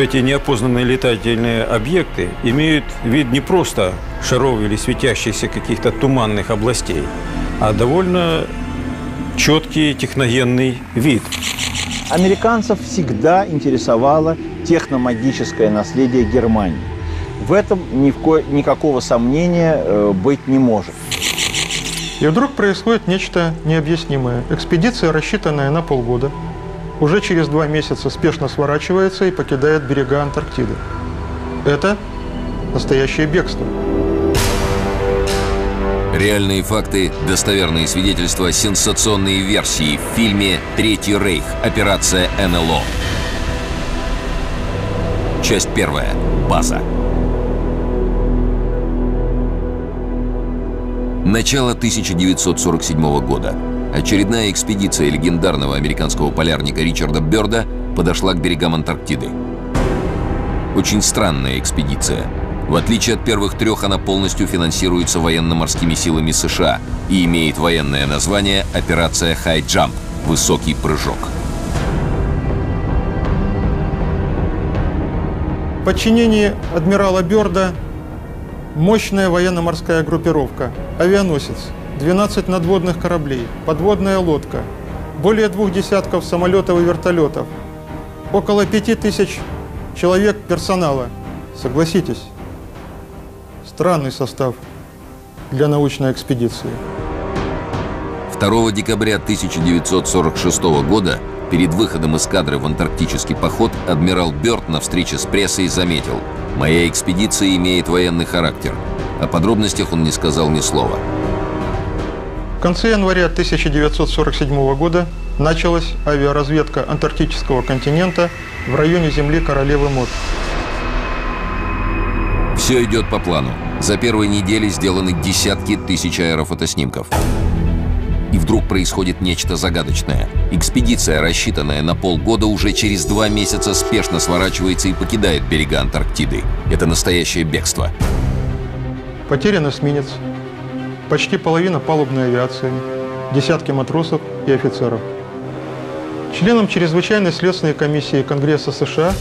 эти неопознанные летательные объекты имеют вид не просто шаров или светящихся каких-то туманных областей, а довольно четкий техногенный вид. Американцев всегда интересовало техномагическое наследие Германии. В этом никакого сомнения быть не может. И вдруг происходит нечто необъяснимое. Экспедиция, рассчитанная на полгода, уже через 2 месяца спешно сворачивается и покидает берега Антарктиды. Это настоящее бегство. Реальные факты, достоверные свидетельства, сенсационные версии в фильме «Третий рейх. Операция НЛО». Часть 1. База. Начало 1947 года. Очередная экспедиция легендарного американского полярника Ричарда Бёрда подошла к берегам Антарктиды. Очень странная экспедиция. В отличие от первых трех, она полностью финансируется военно-морскими силами США и имеет военное название «Операция Хайджамп» – «Высокий прыжок». В подчинении адмирала Бёрда мощная военно-морская группировка, авианосец, 12 надводных кораблей, подводная лодка, более 2 десятков самолетов и вертолетов, около 5000 человек персонала. Согласитесь, странный состав для научной экспедиции. 2 декабря 1946 года перед выходом эскадры в антарктический поход адмирал Бёрд на встрече с прессой заметил: «Моя экспедиция имеет военный характер». О подробностях он не сказал ни слова. В конце января 1947 года началась авиаразведка антарктического континента в районе земли Королевы Мод. Все идет по плану. За первой неделе сделаны десятки тысяч аэрофотоснимков. И вдруг происходит нечто загадочное. Экспедиция, рассчитанная на полгода, уже через 2 месяца спешно сворачивается и покидает берега Антарктиды. Это настоящее бегство. Потерян эсминец. Почти половина палубной авиации, десятки матросов и офицеров. Членом чрезвычайной следственной комиссии Конгресса США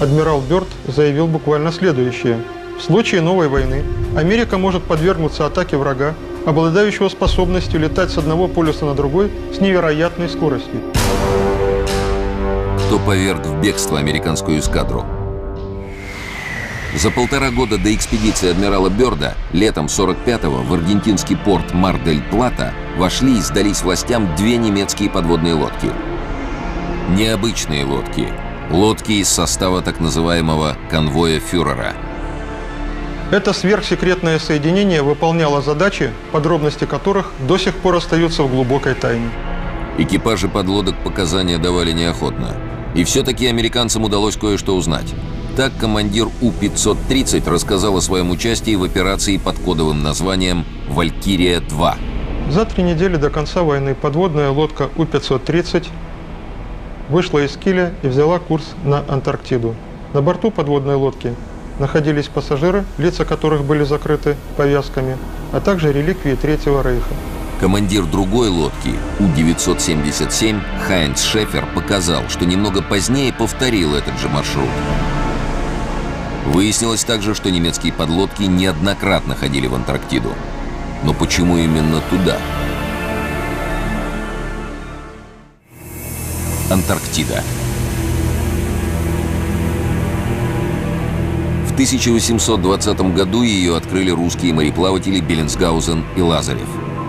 адмирал Бёрд заявил буквально следующее. В случае новой войны Америка может подвергнуться атаке врага, обладающего способностью летать с одного полюса на другой с невероятной скоростью. Кто поверг в бегство американскую эскадру? За 1,5 года до экспедиции адмирала Бёрда, летом 45-го, в аргентинский порт Мар-дель-Плата вошли и сдались властям 2 немецкие подводные лодки. Необычные лодки. Лодки из состава так называемого «конвоя фюрера». Это сверхсекретное соединение выполняло задачи, подробности которых до сих пор остаются в глубокой тайне. Экипажи подлодок показания давали неохотно. И все-таки американцам удалось кое-что узнать. Так командир У-530 рассказал о своем участии в операции под кодовым названием «Валькирия-2». За 3 недели до конца войны подводная лодка У-530 вышла из Киля и взяла курс на Антарктиду. На борту подводной лодки находились пассажиры, лица которых были закрыты повязками, а также реликвии Третьего рейха. Командир другой лодки, У-977, Хайнц Шефер, показал, что немного позднее повторил этот же маршрут. Выяснилось также, что немецкие подлодки неоднократно ходили в Антарктиду. Но почему именно туда? Антарктида. В 1820 году ее открыли русские мореплаватели Беллинсгаузен и Лазарев.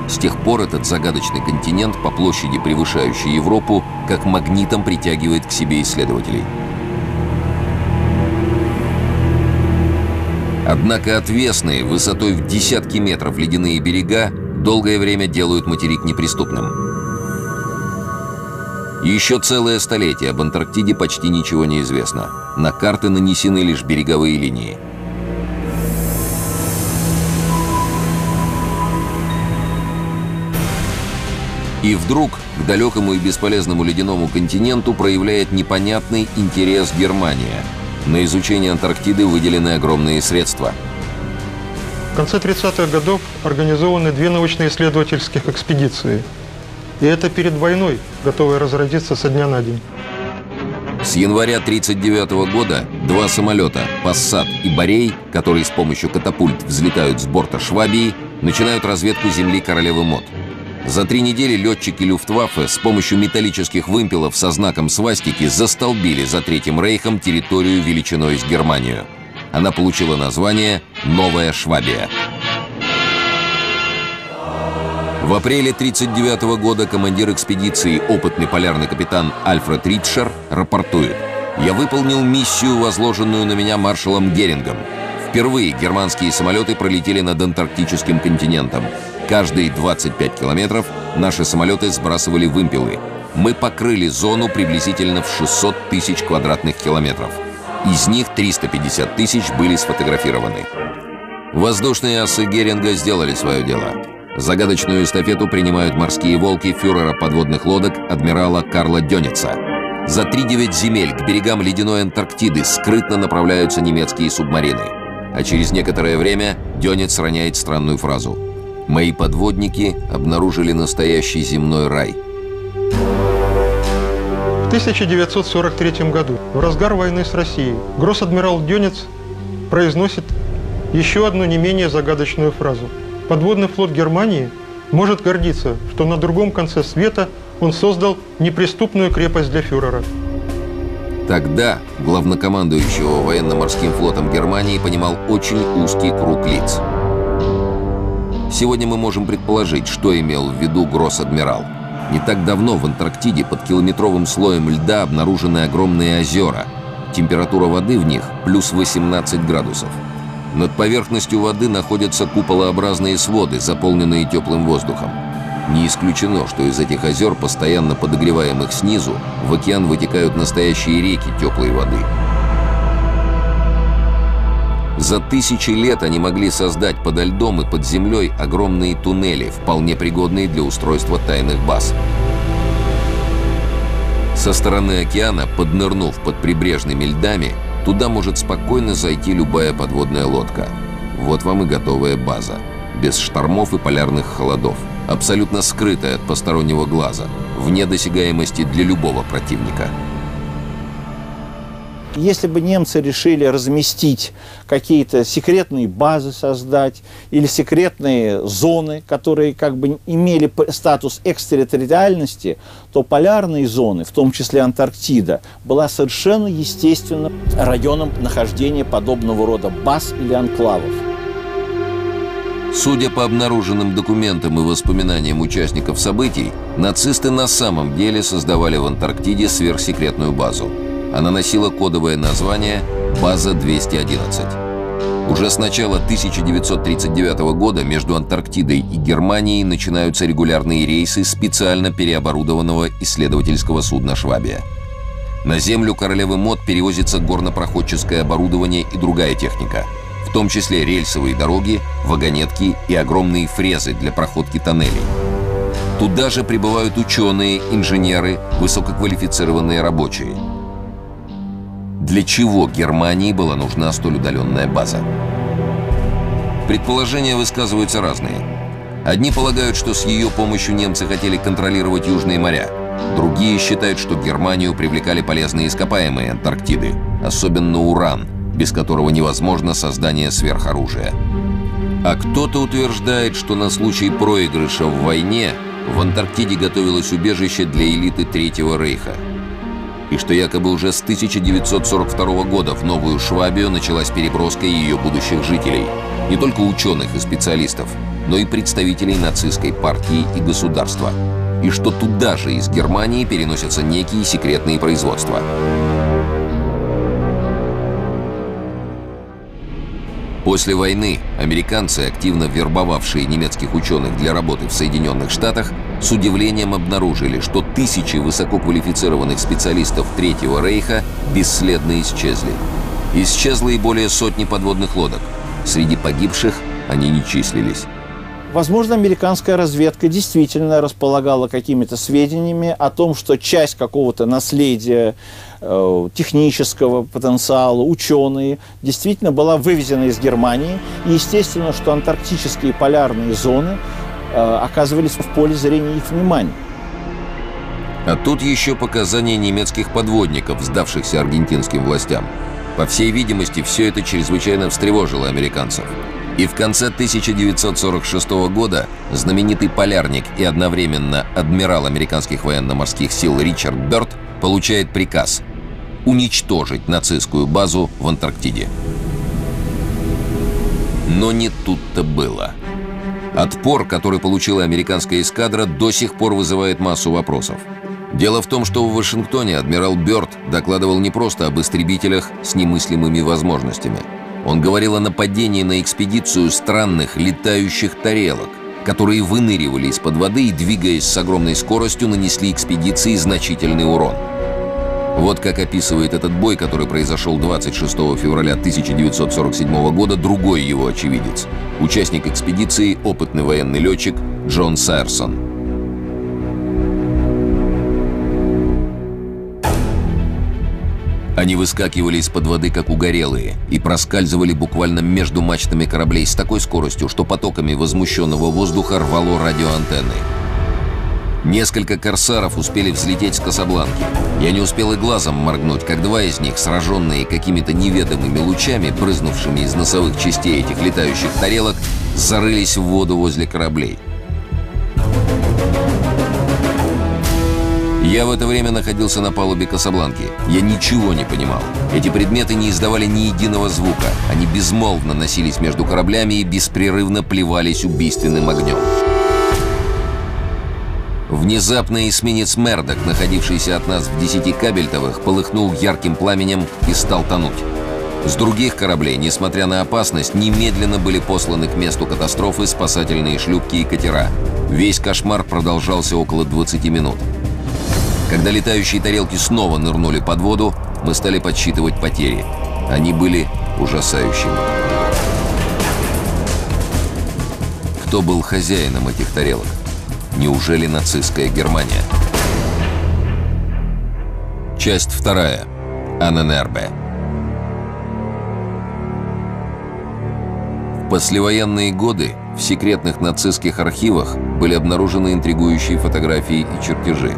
С тех пор этот загадочный континент, по площади превышающий Европу, как магнитом притягивает к себе исследователей. Однако отвесные, высотой в десятки метров ледяные берега долгое время делают материк неприступным. Еще целое столетие об Антарктиде почти ничего не известно. На карты нанесены лишь береговые линии. И вдруг к далекому и бесполезному ледяному континенту проявляет непонятный интерес Германия. На изучение Антарктиды выделены огромные средства. В конце 30-х годов организованы 2 научно-исследовательских экспедиции. И это перед войной, готовые разразиться со дня на день. С января 1939 года два самолета «Пассат» и «Борей», которые с помощью катапульт взлетают с борта «Швабии», начинают разведку земли Королевы Мод. За 3 недели летчики Люфтваффе с помощью металлических вымпелов со знаком свастики застолбили за Третьим Рейхом территорию величиной с Германию. Она получила название «Новая Швабия». В апреле 1939 года командир экспедиции, опытный полярный капитан Альфред Ритчер, рапортует: «Я выполнил миссию, возложенную на меня маршалом Герингом. Впервые германские самолеты пролетели над антарктическим континентом. Каждые 25 километров наши самолеты сбрасывали вымпелы. Мы покрыли зону приблизительно в 600 тысяч квадратных километров. Из них 350 тысяч были сфотографированы». Воздушные асы Геринга сделали свое дело. Загадочную эстафету принимают морские волки фюрера подводных лодок адмирала Карла Дёница. За 3-9 земель к берегам ледяной Антарктиды скрытно направляются немецкие субмарины. А через некоторое время Дёниц роняет странную фразу: «Мои подводники обнаружили настоящий земной рай». В 1943 году, в разгар войны с Россией, гросс-адмирал Дёниц произносит еще одну не менее загадочную фразу: «Подводный флот Германии может гордиться, что на другом конце света он создал неприступную крепость для фюрера». Тогда главнокомандующего военно-морским флотом Германии понимал очень узкий круг лиц. Сегодня мы можем предположить, что имел в виду гросс-адмирал. Не так давно в Антарктиде под километровым слоем льда обнаружены огромные озера. Температура воды в них плюс 18 градусов. Над поверхностью воды находятся куполообразные своды, заполненные теплым воздухом. Не исключено, что из этих озер, постоянно подогреваемых снизу, в океан вытекают настоящие реки теплой воды. За тысячи лет они могли создать подо льдом и под землей огромные туннели, вполне пригодные для устройства тайных баз. Со стороны океана, поднырнув под прибрежными льдами, туда может спокойно зайти любая подводная лодка. Вот вам и готовая база. Без штормов и полярных холодов. Абсолютно скрытая от постороннего глаза. Вне досягаемости для любого противника. Если бы немцы решили разместить какие-то секретные базы, создать, или секретные зоны, которые как бы имели статус экстерриториальности, то полярные зоны, в том числе Антарктида, была совершенно естественным районом нахождения подобного рода баз или анклавов. Судя по обнаруженным документам и воспоминаниям участников событий, нацисты на самом деле создавали в Антарктиде сверхсекретную базу. Она носила кодовое название «База 211». Уже с начала 1939 года между Антарктидой и Германией начинаются регулярные рейсы специально переоборудованного исследовательского судна «Швабия». На землю Королевы Мод перевозится горнопроходческое оборудование и другая техника, в том числе рельсовые дороги, вагонетки и огромные фрезы для проходки тоннелей. Туда же прибывают ученые, инженеры, высококвалифицированные рабочие. Для чего Германии была нужна столь удаленная база? Предположения высказываются разные. Одни полагают, что с ее помощью немцы хотели контролировать южные моря. Другие считают, что Германию привлекали полезные ископаемые Антарктиды, особенно уран, без которого невозможно создание сверхоружия. А кто-то утверждает, что на случай проигрыша в войне в Антарктиде готовилось убежище для элиты Третьего Рейха. И что якобы уже с 1942 года в Новую Швабию началась переброска ее будущих жителей. Не только ученых и специалистов, но и представителей нацистской партии и государства. И что туда же из Германии переносятся некие секретные производства. После войны американцы, активно вербовавшие немецких ученых для работы в Соединенных Штатах, с удивлением обнаружили, что тысячи высококвалифицированных специалистов Третьего Рейха бесследно исчезли. Исчезло и более сотни подводных лодок. Среди погибших они не числились. Возможно, американская разведка действительно располагала какими-то сведениями о том, что часть какого-то наследия, технического потенциала, ученые, действительно была вывезена из Германии. И естественно, что антарктические полярные зоны оказывались в поле зрения их внимания. А тут еще показания немецких подводников, сдавшихся аргентинским властям. По всей видимости, все это чрезвычайно встревожило американцев. И в конце 1946 года знаменитый полярник и одновременно адмирал американских военно-морских сил Ричард Бёрд получает приказ уничтожить нацистскую базу в Антарктиде. Но не тут-то было. Отпор, который получила американская эскадра, до сих пор вызывает массу вопросов. Дело в том, что в Вашингтоне адмирал Бёрд докладывал не просто об истребителях с немыслимыми возможностями. Он говорил о нападении на экспедицию странных летающих тарелок, которые выныривали из-под воды и, двигаясь с огромной скоростью, нанесли экспедиции значительный урон. Вот как описывает этот бой, который произошел 26 февраля 1947 года, другой его очевидец, участник экспедиции, опытный военный летчик Джон Сайерсон. Они выскакивали из-под воды, как угорелые, и проскальзывали буквально между мачтами кораблей с такой скоростью, что потоками возмущенного воздуха рвало радиоантенны. Несколько корсаров успели взлететь с Касабланки. Я не успел и глазом моргнуть, как два из них, сраженные какими-то неведомыми лучами, брызнувшими из носовых частей этих летающих тарелок, зарылись в воду возле кораблей. Я в это время находился на палубе Касабланки. Я ничего не понимал. Эти предметы не издавали ни единого звука. Они безмолвно носились между кораблями и беспрерывно плевались убийственным огнем. Внезапно эсминец «Мердок», находившийся от нас в 10 кабельтовых, полыхнул ярким пламенем и стал тонуть. С других кораблей, несмотря на опасность, немедленно были посланы к месту катастрофы спасательные шлюпки и катера. Весь кошмар продолжался около 20 минут. Когда летающие тарелки снова нырнули под воду, мы стали подсчитывать потери. Они были ужасающими. Кто был хозяином этих тарелок? Неужели нацистская Германия? Часть вторая. Аненербе. В послевоенные годы в секретных нацистских архивах были обнаружены интригующие фотографии и чертежи.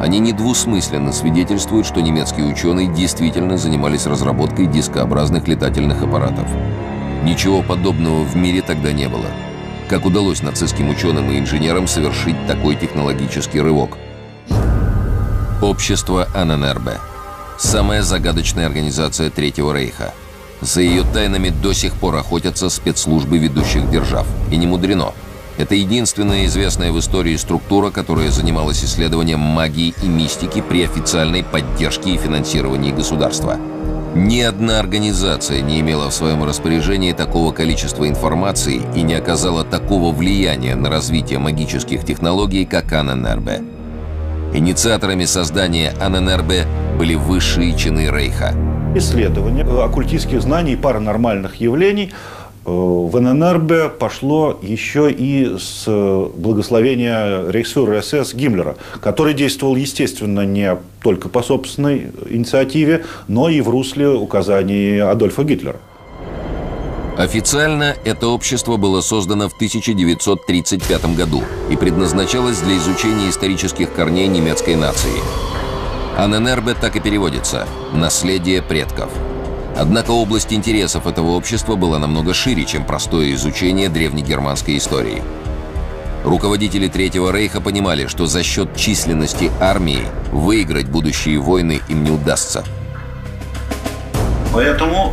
Они недвусмысленно свидетельствуют, что немецкие ученые действительно занимались разработкой дискообразных летательных аппаратов. Ничего подобного в мире тогда не было. Как удалось нацистским ученым и инженерам совершить такой технологический рывок? Общество Аненербе. Самая загадочная организация Третьего рейха. За ее тайнами до сих пор охотятся спецслужбы ведущих держав. И не мудрено. Это единственная известная в истории структура, которая занималась исследованием магии и мистики при официальной поддержке и финансировании государства. Ни одна организация не имела в своем распоряжении такого количества информации и не оказала такого влияния на развитие магических технологий, как Аненербе. Инициаторами создания Аненербе были высшие чины рейха. Исследование оккультистских знаний и паранормальных явлений в Аненербе пошло еще и с благословения рейхсфюрера СС Гиммлера, который действовал, естественно, не только по собственной инициативе, но и в русле указаний Адольфа Гитлера. Официально это общество было создано в 1935 году и предназначалось для изучения исторических корней немецкой нации. Аненербе так и переводится «наследие предков». Однако область интересов этого общества была намного шире, чем простое изучение древнегерманской истории. Руководители Третьего рейха понимали, что за счет численности армии выиграть будущие войны им не удастся. Поэтому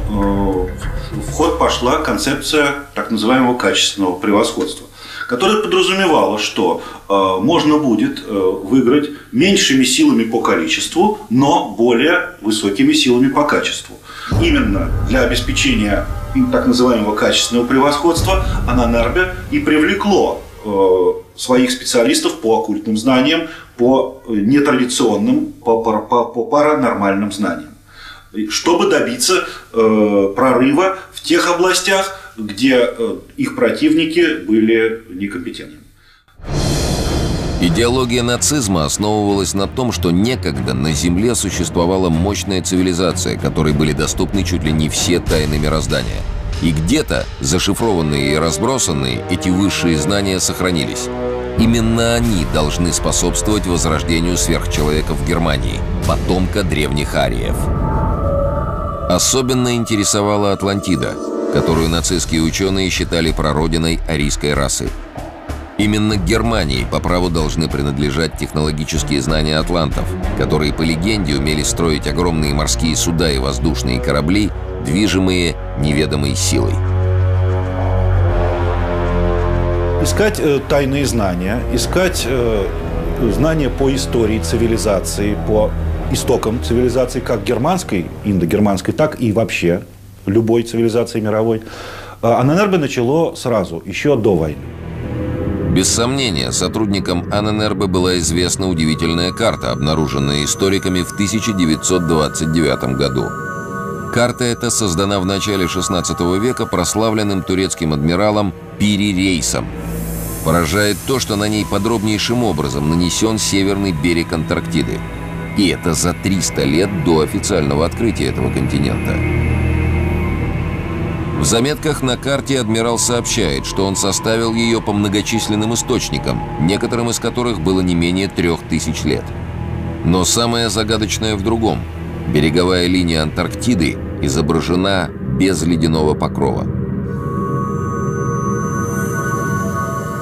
в ход пошла концепция так называемого качественного превосходства, которая подразумевала, что можно будет выиграть меньшими силами по количеству, но более высокими силами по качеству. Именно для обеспечения так называемого качественного превосходства Аненербе и привлекло своих специалистов по оккультным знаниям, по нетрадиционным, по паранормальным знаниям, чтобы добиться прорыва в тех областях, где их противники были некомпетентны. Идеология нацизма основывалась на том, что некогда на Земле существовала мощная цивилизация, которой были доступны чуть ли не все тайны мироздания. И где-то, зашифрованные и разбросанные, эти высшие знания сохранились. Именно они должны способствовать возрождению сверхчеловека в Германии, потомка древних ариев. Особенно интересовала Атлантида, которую нацистские ученые считали прародиной арийской расы. Именно Германии по праву должны принадлежать технологические знания атлантов, которые, по легенде, умели строить огромные морские суда и воздушные корабли, движимые неведомой силой. Искать тайные знания, искать знания по истории цивилизации, по истокам цивилизации, как германской, индогерманской, так и вообще любой цивилизации мировой, Аненербе начало сразу, еще до войны. Без сомнения, сотрудникам Аненербе была известна удивительная карта, обнаруженная историками в 1929 году. Карта эта создана в начале 16 века прославленным турецким адмиралом Пири Рейсом. Поражает то, что на ней подробнейшим образом нанесен северный берег Антарктиды. И это за 300 лет до официального открытия этого континента. В заметках на карте адмирал сообщает, что он составил ее по многочисленным источникам, некоторым из которых было не менее 3000 лет. Но самое загадочное в другом. Береговая линия Антарктиды изображена без ледяного покрова.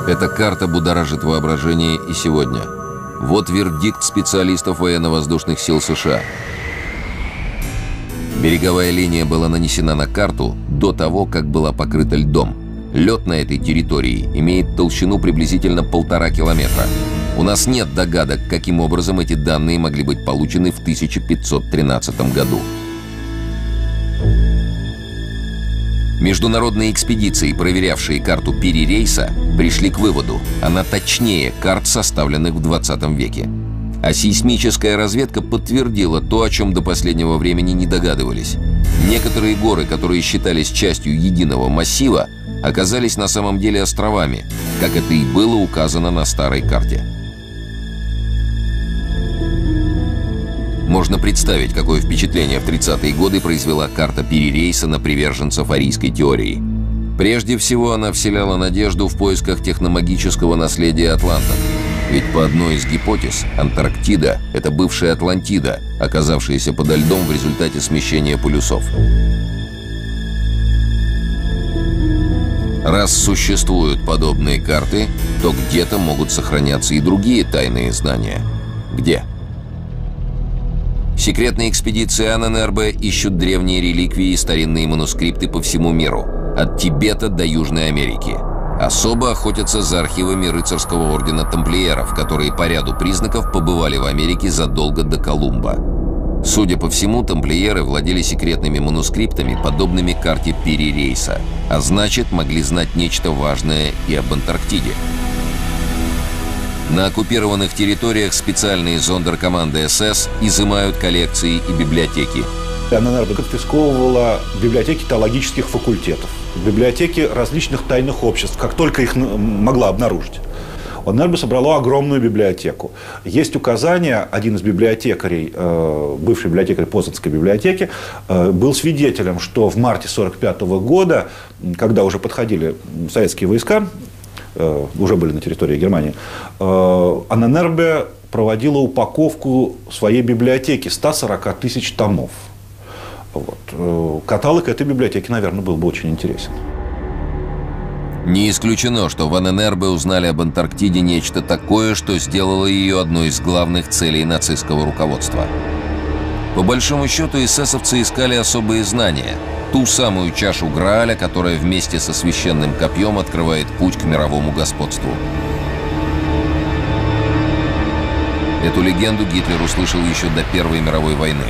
Эта карта будоражит воображение и сегодня. Вот вердикт специалистов военно-воздушных сил США. Береговая линия была нанесена на карту до того, как была покрыта льдом. Лед на этой территории имеет толщину приблизительно 1,5 километра. У нас нет догадок, каким образом эти данные могли быть получены в 1513 году. Международные экспедиции, проверявшие карту Пири Рейса, пришли к выводу, она точнее карт, составленных в 20 веке. А сейсмическая разведка подтвердила то, о чем до последнего времени не догадывались. Некоторые горы, которые считались частью единого массива, оказались на самом деле островами, как это и было указано на старой карте. Можно представить, какое впечатление в 30-е годы произвела карта Пири Рейса на приверженцев арийской теории. Прежде всего, она вселяла надежду в поисках техномагического наследия атлантов. Ведь по одной из гипотез, Антарктида — это бывшая Атлантида, оказавшаяся подо льдом в результате смещения полюсов. Раз существуют подобные карты, то где-то могут сохраняться и другие тайные знания. Где? Секретные экспедиции Аненербе ищут древние реликвии и старинные манускрипты по всему миру, от Тибета до Южной Америки. Особо охотятся за архивами рыцарского ордена тамплиеров, которые по ряду признаков побывали в Америке задолго до Колумба. Судя по всему, тамплиеры владели секретными манускриптами, подобными карте Пири Рейса, а значит, могли знать нечто важное и об Антарктиде. На оккупированных территориях специальные зондеркоманды СС изымают коллекции и библиотеки. Аненербе конфисковывала библиотеки теологических факультетов, библиотеки различных тайных обществ, как только их могла обнаружить. Аненербе собрала огромную библиотеку. Есть указания, один из библиотекарей, бывший библиотекарь Познанской библиотеки, был свидетелем, что в марте 1945 года, когда уже подходили советские войска, уже были на территории Германии, Аненербе проводила упаковку своей библиотеки 140 тысяч томов. Вот. Каталог этой библиотеки, наверное, был бы очень интересен. Не исключено, что в Аненербе узнали об Антарктиде нечто такое, что сделало ее одной из главных целей нацистского руководства. По большому счету, эсэсовцы искали особые знания, ту самую чашу Грааля, которая вместе со священным копьем открывает путь к мировому господству. Эту легенду Гитлер услышал еще до Первой мировой войны.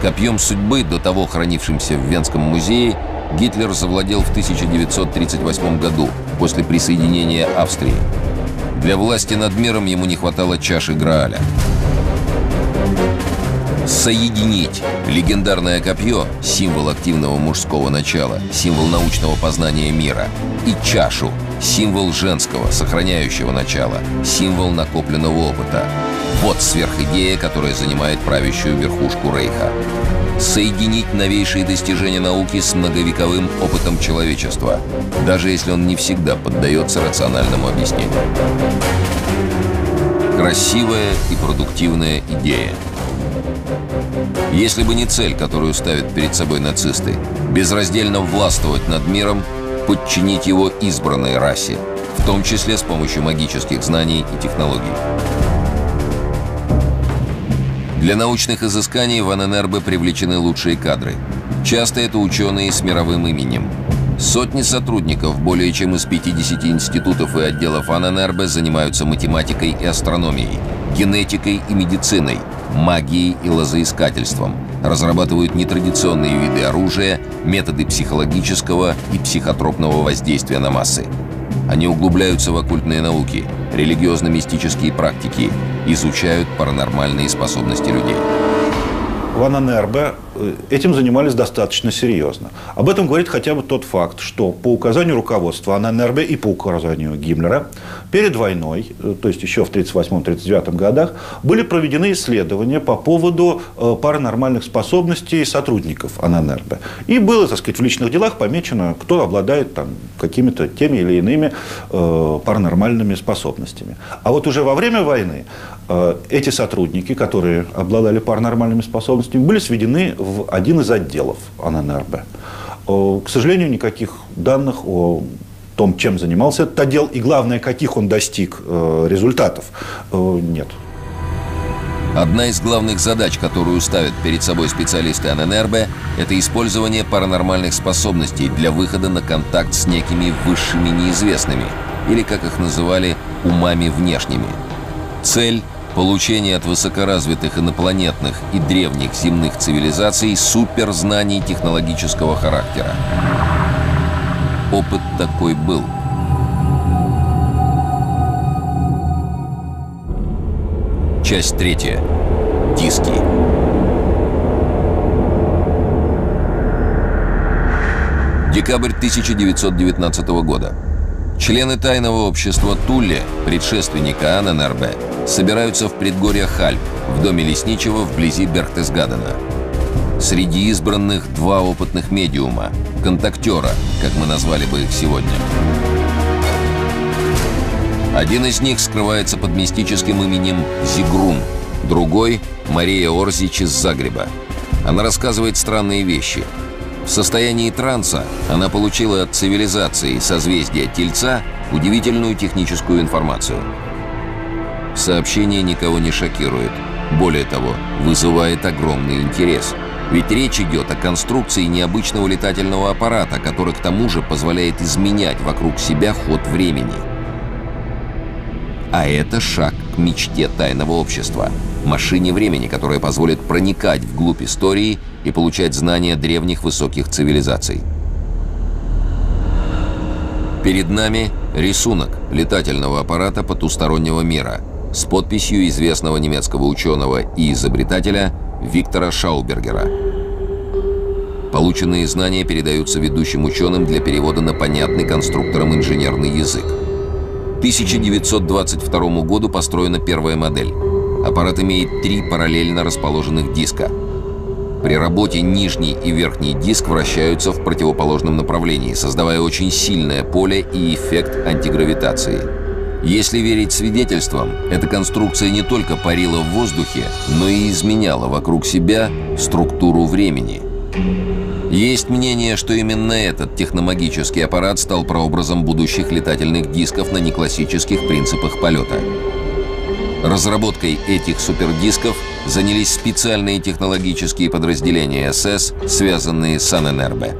Копьем судьбы, до того хранившимся в Венском музее, Гитлер завладел в 1938 году, после присоединения Австрии. Для власти над миром ему не хватало чаши Грааля. Соединить легендарное копье, символ активного мужского начала, символ научного познания мира, и чашу, символ женского, сохраняющего начала, символ накопленного опыта. Вот сверхидея, которая занимает правящую верхушку Рейха. Соединить новейшие достижения науки с многовековым опытом человечества, даже если он не всегда поддается рациональному объяснению. Красивая и продуктивная идея. Если бы не цель, которую ставят перед собой нацисты, безраздельно властвовать над миром, подчинить его избранной расе, в том числе с помощью магических знаний и технологий. Для научных изысканий в Аненербе привлечены лучшие кадры. Часто это ученые с мировым именем. Сотни сотрудников более чем из 50 институтов и отделов Аненербе занимаются математикой и астрономией, генетикой и медициной, магией и лозоискательством, разрабатывают нетрадиционные виды оружия, методы психологического и психотропного воздействия на массы. Они углубляются в оккультные науки, религиозно-мистические практики, изучают паранормальные способности людей. В Аненербе этим занимались достаточно серьезно. Об этом говорит хотя бы тот факт, что по указанию руководства Аненербе и по указанию Гиммлера перед войной, то есть еще в 1938-1939 годах, были проведены исследования по поводу паранормальных способностей сотрудников Аненербе. И было, так сказать, в личных делах помечено, кто обладает там какими-то теми или иными паранормальными способностями. А вот уже во время войны эти сотрудники, которые обладали паранормальными способностями, были сведены в один из отделов Аненербе. К сожалению, никаких данных о том, чем занимался этот отдел, и главное, каких он достиг результатов, нет. Одна из главных задач, которую ставят перед собой специалисты Аненербе, это использование паранормальных способностей для выхода на контакт с некими высшими неизвестными, или, как их называли, умами внешними. Цель – получение от высокоразвитых инопланетных и древних земных цивилизаций суперзнаний технологического характера. Опыт такой был. Часть третья. Диски. Декабрь 1919 года. Члены тайного общества Туле, предшественника Аненербе, собираются в предгорье Хальп, в доме лесничего вблизи Берхтесгадена. Среди избранных два опытных медиума, контактера, как мы назвали бы их сегодня. Один из них скрывается под мистическим именем Зигрун, другой – Мария Орзич из Загреба. Она рассказывает странные вещи. В состоянии транса она получила от цивилизации созвездия Тельца удивительную техническую информацию. Сообщение никого не шокирует. Более того, вызывает огромный интерес. Ведь речь идет о конструкции необычного летательного аппарата, который к тому же позволяет изменять вокруг себя ход времени. А это шаг к мечте тайного общества – машине времени, которая позволит проникать вглубь истории и получать знания древних высоких цивилизаций. Перед нами рисунок летательного аппарата потустороннего мира с подписью известного немецкого ученого и изобретателя Виктора Шаубергера. Полученные знания передаются ведущим ученым для перевода на понятный конструкторам инженерный язык. К 1922 году построена первая модель. Аппарат имеет три параллельно расположенных диска. При работе нижний и верхний диск вращаются в противоположном направлении, создавая очень сильное поле и эффект антигравитации. Если верить свидетельствам, эта конструкция не только парила в воздухе, но и изменяла вокруг себя структуру времени. Есть мнение, что именно этот техномагический аппарат стал прообразом будущих летательных дисков на неклассических принципах полета. Разработкой этих супердисков занялись специальные технологические подразделения СС, связанные с Аненербе.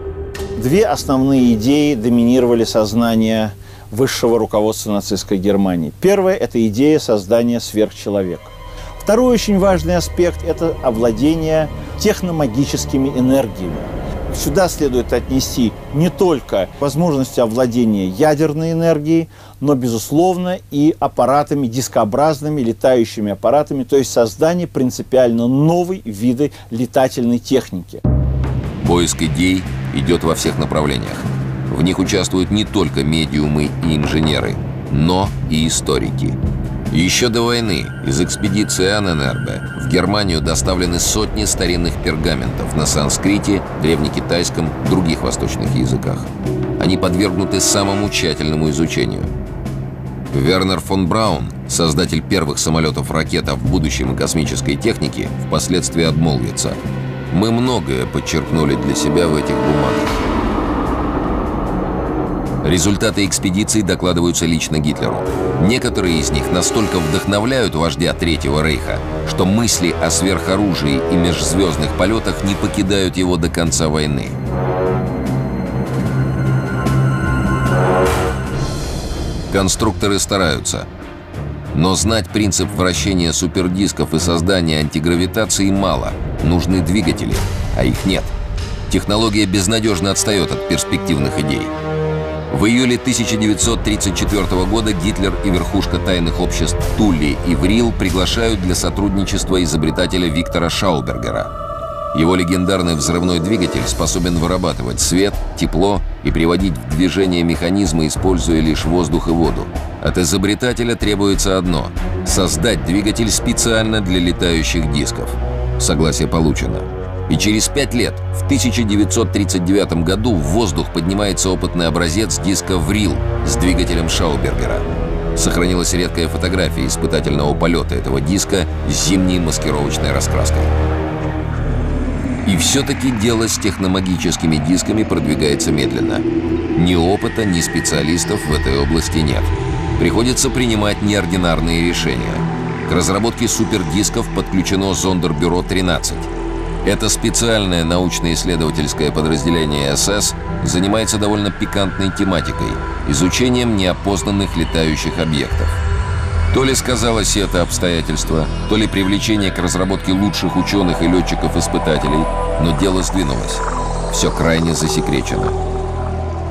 Две основные идеи доминировали сознание высшего руководства нацистской Германии. Первая – это идея создания сверхчеловека. Второй очень важный аспект – это овладение техномагическими энергиями. Сюда следует отнести не только возможности овладения ядерной энергией, но, безусловно, и аппаратами, дискообразными летающими аппаратами, то есть создание принципиально новой виды летательной техники. Поиск идей идет во всех направлениях. В них участвуют не только медиумы и инженеры, но и историки. Еще до войны из экспедиции Аненербе в Германию доставлены сотни старинных пергаментов на санскрите, древнекитайском, других восточных языках. Они подвергнуты самому тщательному изучению. Вернер фон Браун, создатель первых самолетов-ракет, в будущем космической техники, впоследствии обмолвится: «Мы многое подчеркнули для себя в этих бумагах». Результаты экспедиций докладываются лично Гитлеру. Некоторые из них настолько вдохновляют вождя Третьего рейха, что мысли о сверхоружии и межзвездных полетах не покидают его до конца войны. Конструкторы стараются. Но знать принцип вращения супердисков и создания антигравитации мало. Нужны двигатели, а их нет. Технология безнадежно отстает от перспективных идей. В июле 1934 года Гитлер и верхушка тайных обществ Туле и Врил приглашают для сотрудничества изобретателя Виктора Шаубергера. Его легендарный взрывной двигатель способен вырабатывать свет, тепло и приводить в движение механизмы, используя лишь воздух и воду. От изобретателя требуется одно – создать двигатель специально для летающих дисков. Согласие получено. И через 5 лет, в 1939 году, в воздух поднимается опытный образец диска «Врил» с двигателем Шаубергера. Сохранилась редкая фотография испытательного полета этого диска с зимней маскировочной раскраской. И все-таки дело с техномагическими дисками продвигается медленно. Ни опыта, ни специалистов в этой области нет. Приходится принимать неординарные решения. К разработке супердисков подключено Зондербюро-13. Это специальное научно-исследовательское подразделение СС занимается довольно пикантной тематикой – изучением неопознанных летающих объектов. То ли сказалось это обстоятельство, то ли привлечение к разработке лучших ученых и летчиков-испытателей, но дело сдвинулось. Все крайне засекречено.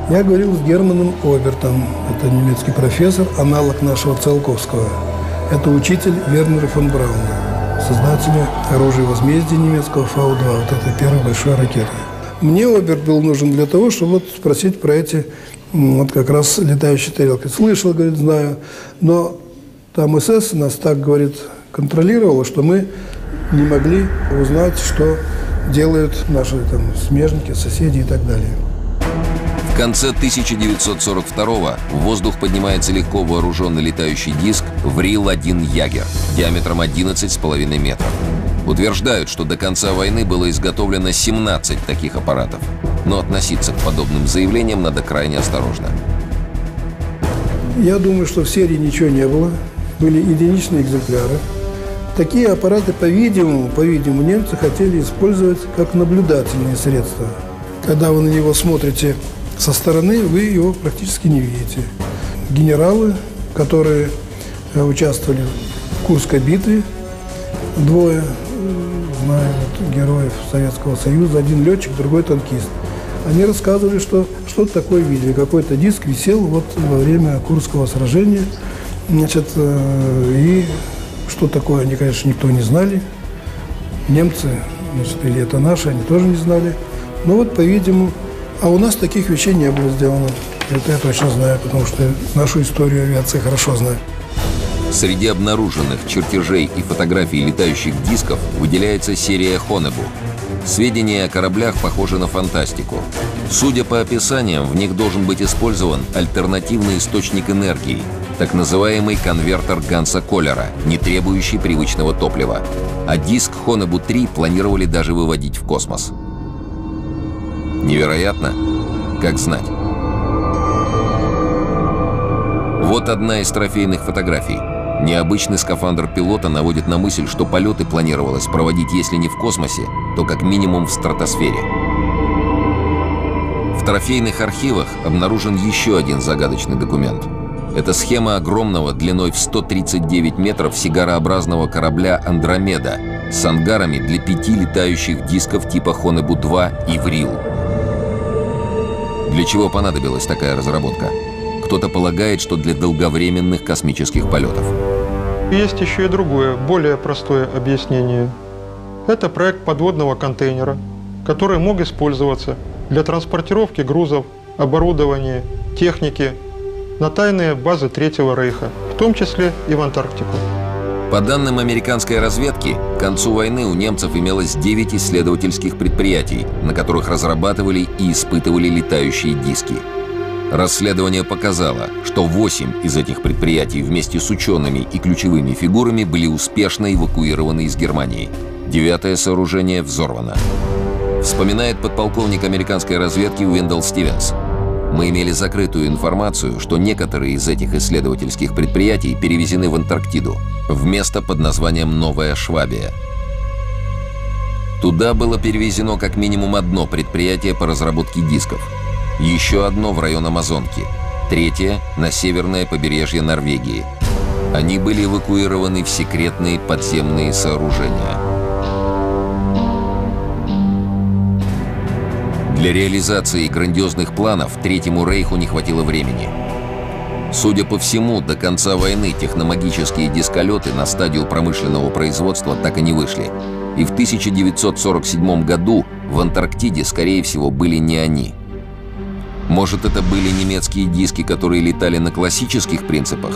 Я говорил с Германом Обертом, это немецкий профессор, аналог нашего Циолковского. Это учитель Вернера фон Брауна, создателя оружия возмездия немецкого Фау-2, вот это первая большая ракета. Мне Оберт был нужен для того, чтобы вот спросить про эти вот как раз летающие тарелки. Слышал, говорит, знаю, но... Там СС нас, так говорит, контролировало, что мы не могли узнать, что делают наши там смежники, соседи и так далее. В конце 1942-го в воздух поднимается легко вооруженный летающий диск «Врил-1 Ягер» диаметром 11,5 метров. Утверждают, что до конца войны было изготовлено 17 таких аппаратов. Но относиться к подобным заявлениям надо крайне осторожно. Я думаю, что в серии ничего не было. Были единичные экземпляры. Такие аппараты, по-видимому, немцы хотели использовать как наблюдательные средства. Когда вы на него смотрите со стороны, вы его практически не видите. Генералы, которые участвовали в Курской битве, двое знают героев Советского Союза, один летчик, другой танкист. Они рассказывали, что что-то такое видели. Какой-то диск висел вот во время Курского сражения. Значит, и что такое, они, конечно, никто не знали. Немцы, значит, или это наши, они тоже не знали. Но вот, по-видимому, а у нас таких вещей не было сделано. Это я точно знаю, потому что нашу историю авиации хорошо знаю. Среди обнаруженных чертежей и фотографий летающих дисков выделяется серия «Хонебу». Сведения о кораблях похожи на фантастику. Судя по описаниям, в них должен быть использован альтернативный источник энергии, так называемый конвертер Ганса Коллера, не требующий привычного топлива. А диск Хонебу-3 планировали даже выводить в космос. Невероятно? Как знать. Вот одна из трофейных фотографий. Необычный скафандр пилота наводит на мысль, что полеты планировалось проводить, если не в космосе, то как минимум в стратосфере. В трофейных архивах обнаружен еще один загадочный документ. Это схема огромного, длиной в 139 метров, сигарообразного корабля «Андромеда» с ангарами для 5 летающих дисков типа «Хонебу-2» и «Врил». Для чего понадобилась такая разработка? Кто-то полагает, что для долговременных космических полетов. Есть еще и другое, более простое объяснение. Это проект подводного контейнера, который мог использоваться для транспортировки грузов, оборудования, техники на тайные базы Третьего рейха, в том числе и в Антарктику. По данным американской разведки, к концу войны у немцев имелось 9 исследовательских предприятий, на которых разрабатывали и испытывали летающие диски. Расследование показало, что 8 из этих предприятий вместе с учеными и ключевыми фигурами были успешно эвакуированы из Германии. 9-е сооружение взорвано. Вспоминает подполковник американской разведки Уиндл Стивенс. Мы имели закрытую информацию, что некоторые из этих исследовательских предприятий перевезены в Антарктиду, в место под названием Новая Швабия. Туда было перевезено как минимум одно предприятие по разработке дисков, еще одно в район Амазонки, третье – на северное побережье Норвегии. Они были эвакуированы в секретные подземные сооружения. Для реализации грандиозных планов Третьему Рейху не хватило времени. Судя по всему, до конца войны техномагические дисколеты на стадию промышленного производства так и не вышли. И в 1947 году в Антарктиде, скорее всего, были не они. Может, это были немецкие диски, которые летали на классических принципах?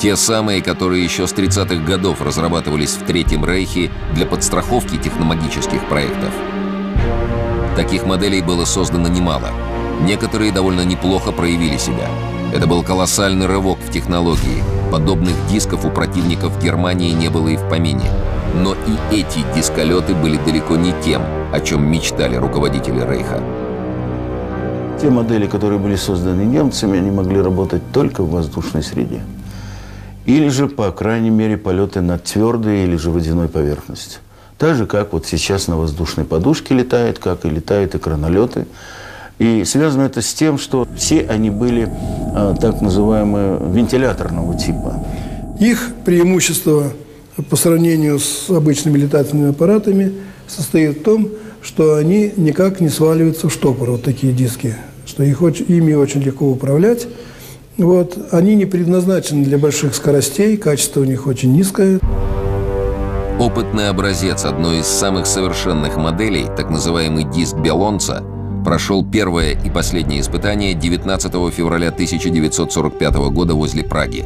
Те самые, которые еще с 30-х годов разрабатывались в Третьем Рейхе для подстраховки техномагических проектов. Таких моделей было создано немало. Некоторые довольно неплохо проявили себя. Это был колоссальный рывок в технологии. Подобных дисков у противников Германии не было и в помине. Но и эти дисколеты были далеко не тем, о чем мечтали руководители Рейха. Те модели, которые были созданы немцами, они могли работать только в воздушной среде. Или же, по крайней мере, полеты на твердой или же водяной поверхности. Так же, как вот сейчас на воздушной подушке летает, как и летают экранолеты. И связано это с тем, что все они были так называемые вентиляторного типа. Их преимущество по сравнению с обычными летательными аппаратами состоит в том, что они никак не сваливаются в штопор, вот такие диски, что ими очень легко управлять. Вот. Они не предназначены для больших скоростей, качество у них очень низкое. Опытный образец одной из самых совершенных моделей, так называемый диск Белонца, прошел первое и последнее испытание 19 февраля 1945 года возле Праги.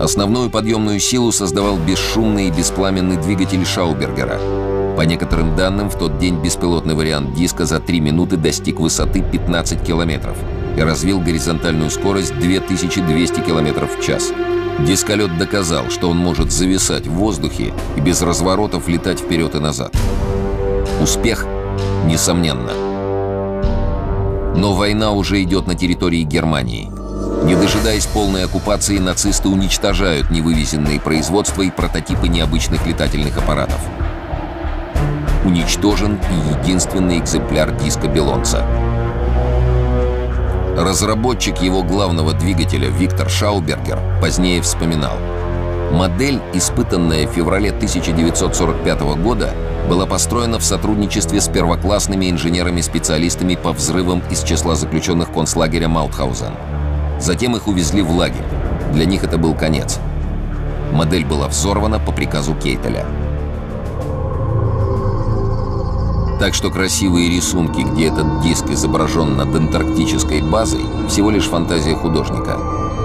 Основную подъемную силу создавал бесшумный и беспламенный двигатель Шаубергера. По некоторым данным, в тот день беспилотный вариант диска за 3 минуты достиг высоты 15 километров и развил горизонтальную скорость 2200 километров в час. Дисколет доказал, что он может зависать в воздухе и без разворотов летать вперед и назад. Успех? Несомненно. Но война уже идет на территории Германии. Не дожидаясь полной оккупации, нацисты уничтожают невывезенные производства и прототипы необычных летательных аппаратов. Уничтожен и единственный экземпляр диска Белонца. Разработчик его главного двигателя Виктор Шаубергер позднее вспоминал: модель, испытанная в феврале 1945 года, была построена в сотрудничестве с первоклассными инженерами-специалистами по взрывам из числа заключенных концлагеря Маутхаузен. Затем их увезли в лагерь. Для них это был конец. Модель была взорвана по приказу Кейтеля. Так что красивые рисунки, где этот диск изображен над антарктической базой, всего лишь фантазия художника.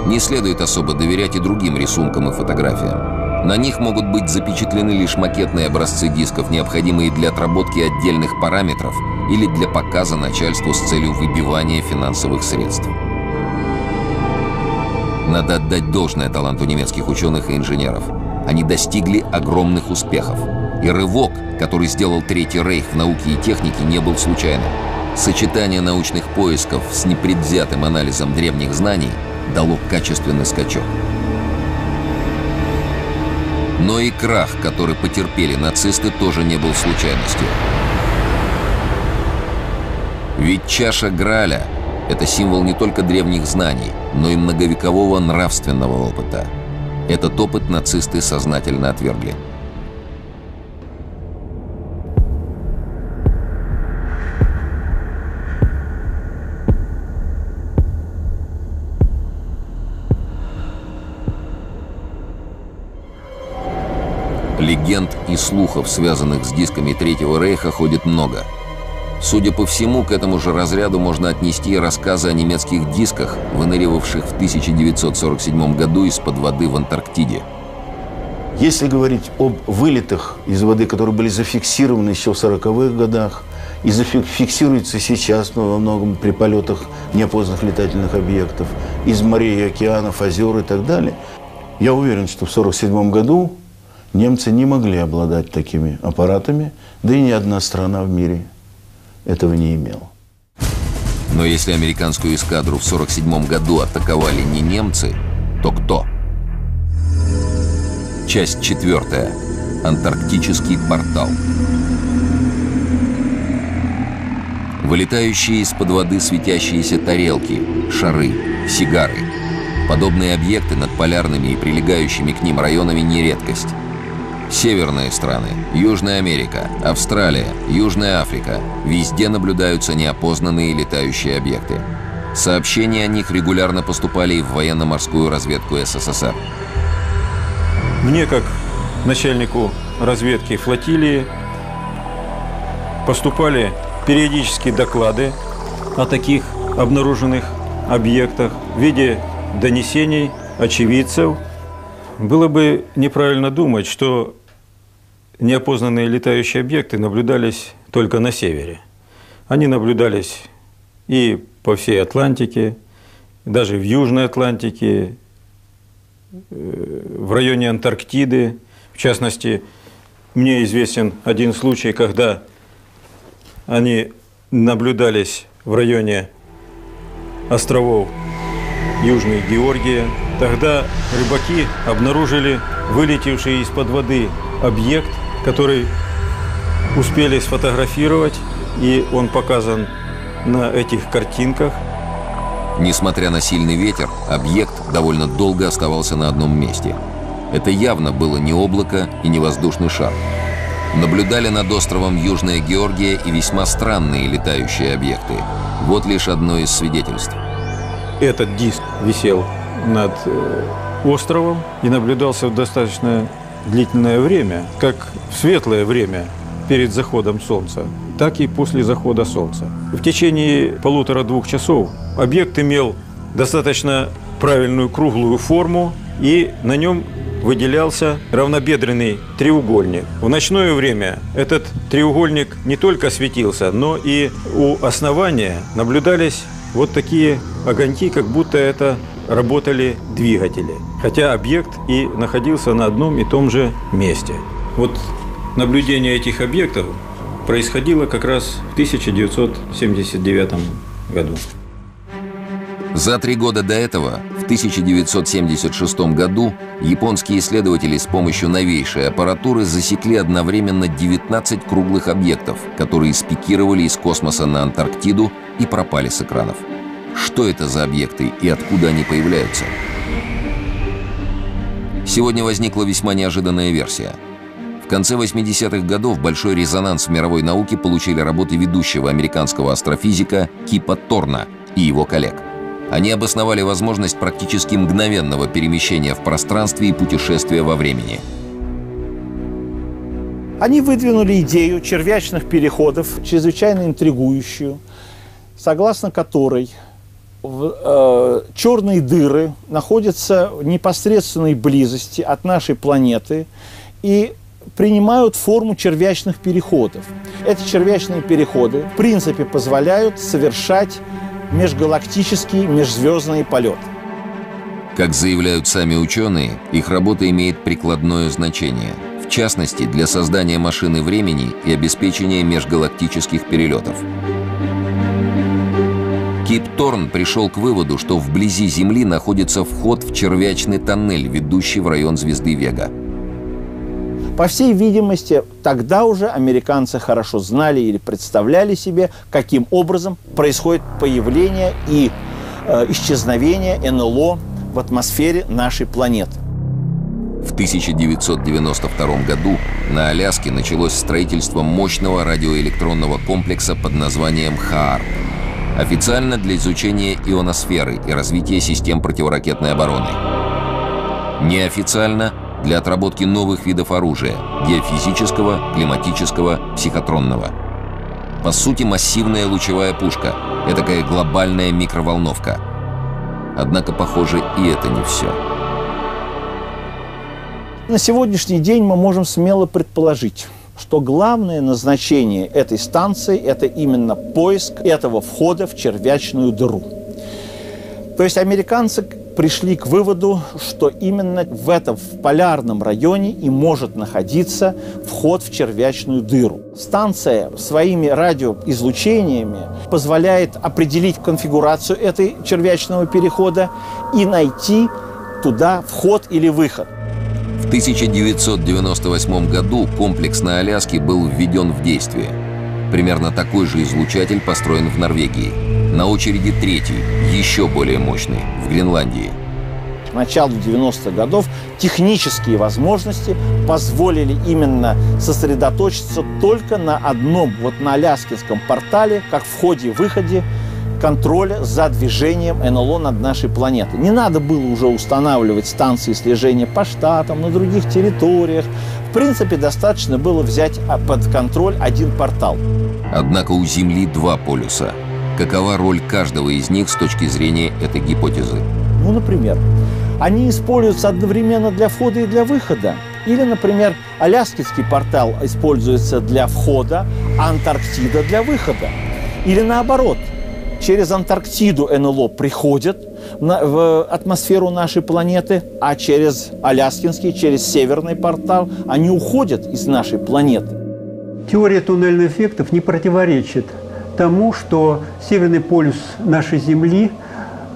Не следует особо доверять и другим рисункам и фотографиям. На них могут быть запечатлены лишь макетные образцы дисков, необходимые для отработки отдельных параметров или для показа начальству с целью выбивания финансовых средств. Надо отдать должное таланту немецких ученых и инженеров. Они достигли огромных успехов. И рывок, который сделал Третий Рейх в науке и технике, не был случайным. Сочетание научных поисков с непредвзятым анализом древних знаний дало качественный скачок. Но и крах, который потерпели нацисты, тоже не был случайностью. Ведь чаша Грааля – это символ не только древних знаний, но и многовекового нравственного опыта. Этот опыт нацисты сознательно отвергли. Легенд и слухов, связанных с дисками Третьего Рейха, ходит много. Судя по всему, к этому же разряду можно отнести рассказы о немецких дисках, выныривавших в 1947 году из-под воды в Антарктиде. Если говорить об вылетах из воды, которые были зафиксированы еще в 40-х годах, и зафиксируется сейчас, но во многом при полетах неопознанных летательных объектов из морей, океанов, озер и так далее. Я уверен, что в 1947 году немцы не могли обладать такими аппаратами, да и ни одна страна в мире этого не имела. Но если американскую эскадру в 1947 году атаковали не немцы, то кто? Часть 4. Антарктический портал. Вылетающие из-под воды светящиеся тарелки, шары, сигары. Подобные объекты над полярными и прилегающими к ним районами не редкость. Северные страны, Южная Америка, Австралия, Южная Африка – везде наблюдаются неопознанные летающие объекты. Сообщения о них регулярно поступали и в военно-морскую разведку СССР. Мне, как начальнику разведки флотилии, поступали периодические доклады о таких обнаруженных объектах в виде донесений очевидцев. Было бы неправильно думать, что неопознанные летающие объекты наблюдались только на севере. Они наблюдались и по всей Атлантике, даже в Южной Атлантике, в районе Антарктиды. В частности, мне известен один случай, когда они наблюдались в районе островов Южной Георгии. Тогда рыбаки обнаружили вылетевший из-под воды объект, который успели сфотографировать, и он показан на этих картинках. Несмотря на сильный ветер, объект довольно долго оставался на одном месте. Это явно было не облако и не воздушный шар. Наблюдали над островом Южная Георгия и весьма странные летающие объекты. Вот лишь одно из свидетельств. Этот диск висел над островом и наблюдался в достаточно длительное время, как в светлое время перед заходом солнца, так и после захода солнца. В течение 1,5-2 часов объект имел достаточно правильную круглую форму, и на нем выделялся равнобедренный треугольник. В ночное время этот треугольник не только светился, но и у основания наблюдались вот такие огоньки, как будто это работали двигатели, хотя объект и находился на одном и том же месте. Вот наблюдение этих объектов происходило как раз в 1979 году. За 3 года до этого, в 1976 году, японские исследователи с помощью новейшей аппаратуры засекли одновременно 19 круглых объектов, которые спикировали из космоса на Антарктиду и пропали с экранов. Что это за объекты и откуда они появляются? Сегодня возникла весьма неожиданная версия. В конце 80-х годов большой резонанс в мировой науке получили работы ведущего американского астрофизика Кипа Торна и его коллег. Они обосновали возможность практически мгновенного перемещения в пространстве и путешествия во времени. Они выдвинули идею червячных переходов, чрезвычайно интригующую, согласно которой черные дыры находятся в непосредственной близости от нашей планеты и принимают форму червячных переходов. Эти червячные переходы, в принципе, позволяют совершать межгалактический, межзвездный полет. Как заявляют сами ученые, их работа имеет прикладное значение, в частности, для создания машины времени и обеспечения межгалактических перелетов. Кип Торн пришел к выводу, что вблизи Земли находится вход в червячный тоннель, ведущий в район звезды Вега. По всей видимости, тогда уже американцы хорошо знали или представляли себе, каким образом происходит появление и исчезновение НЛО в атмосфере нашей планеты. В 1992 году на Аляске началось строительство мощного радиоэлектронного комплекса под названием «Хаар», официально для изучения ионосферы и развития систем противоракетной обороны. Неофициально для отработки новых видов оружия – геофизического, климатического, психотронного. По сути, массивная лучевая пушка – этакая глобальная микроволновка. Однако, похоже, и это не все. На сегодняшний день мы можем смело предположить, что главное назначение этой станции – это именно поиск этого входа в червячную дыру. То есть американцы пришли к выводу, что именно в этом полярном районе и может находиться вход в червячную дыру. Станция своими радиоизлучениями позволяет определить конфигурацию этой червячного перехода и найти туда вход или выход. В 1998 году комплекс на Аляске был введен в действие. Примерно такой же излучатель построен в Норвегии. На очереди третий, еще более мощный, в Гренландии. К началу 90-х годов технические возможности позволили именно сосредоточиться только на одном, вот на аляскинском портале, как входе и выходе, контроля за движением НЛО над нашей планетой. Не надо было уже устанавливать станции слежения по штатам, на других территориях. В принципе, достаточно было взять под контроль один портал. Однако у Земли два полюса. Какова роль каждого из них с точки зрения этой гипотезы? Ну, например, они используются одновременно для входа и для выхода. Или, например, Аляскинский портал используется для входа, а Антарктида для выхода. Или наоборот. Через Антарктиду НЛО приходят в атмосферу нашей планеты, а через Аляскинский, через Северный портал они уходят из нашей планеты. Теория туннельных эффектов не противоречит тому, что Северный полюс нашей Земли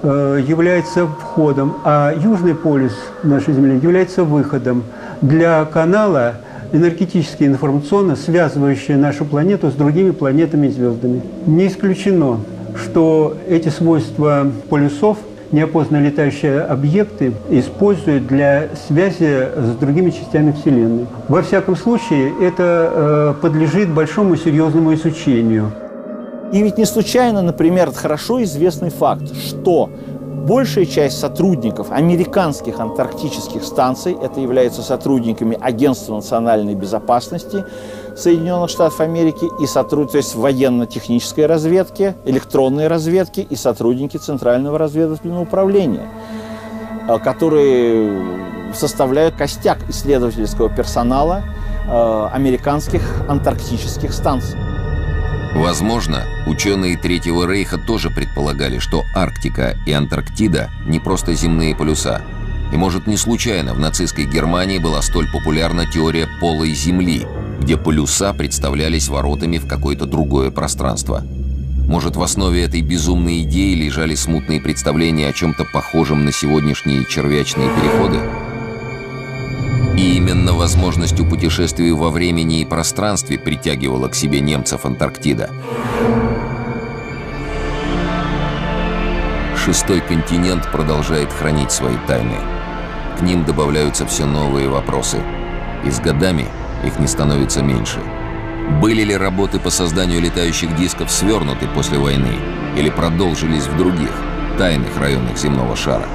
является входом, а Южный полюс нашей Земли является выходом для канала, энергетически и информационно связывающего нашу планету с другими планетами и звездами. Не исключено, что эти свойства полюсов неопознанно летающие объекты используют для связи с другими частями Вселенной. Во всяком случае, это подлежит большому серьезному изучению. И ведь не случайно, например, хорошо известный факт, что большая часть сотрудников американских антарктических станций, это являются сотрудниками Агентства национальной безопасности Соединенных Штатов Америки, и то есть военно-технической разведки, электронной разведки и сотрудники Центрального разведывательного управления, которые составляют костяк исследовательского персонала американских антарктических станций. Возможно, ученые Третьего Рейха тоже предполагали, что Арктика и Антарктида не просто земные полюса. И, может, не случайно в нацистской Германии была столь популярна теория полой Земли, где полюса представлялись воротами в какое-то другое пространство. Может, в основе этой безумной идеи лежали смутные представления о чем-то похожем на сегодняшние червячные переходы? И именно возможностью путешествий во времени и пространстве притягивала к себе немцев Антарктида. Шестой континент продолжает хранить свои тайны. К ним добавляются все новые вопросы. И с годами их не становится меньше. Были ли работы по созданию летающих дисков свернуты после войны или продолжились в других, тайных районах земного шара?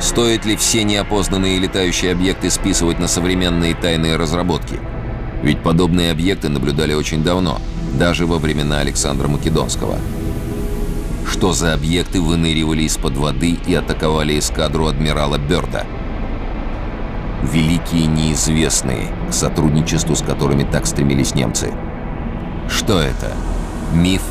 Стоит ли все неопознанные летающие объекты списывать на современные тайные разработки? Ведь подобные объекты наблюдали очень давно, даже во времена Александра Македонского. Что за объекты выныривали из-под воды и атаковали эскадру адмирала Бёрда? Великие неизвестные, к сотрудничеству с которыми так стремились немцы. Что это? Миф?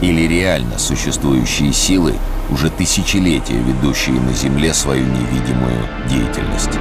Или реально существующие силы, уже тысячелетия ведущие на Земле свою невидимую деятельность?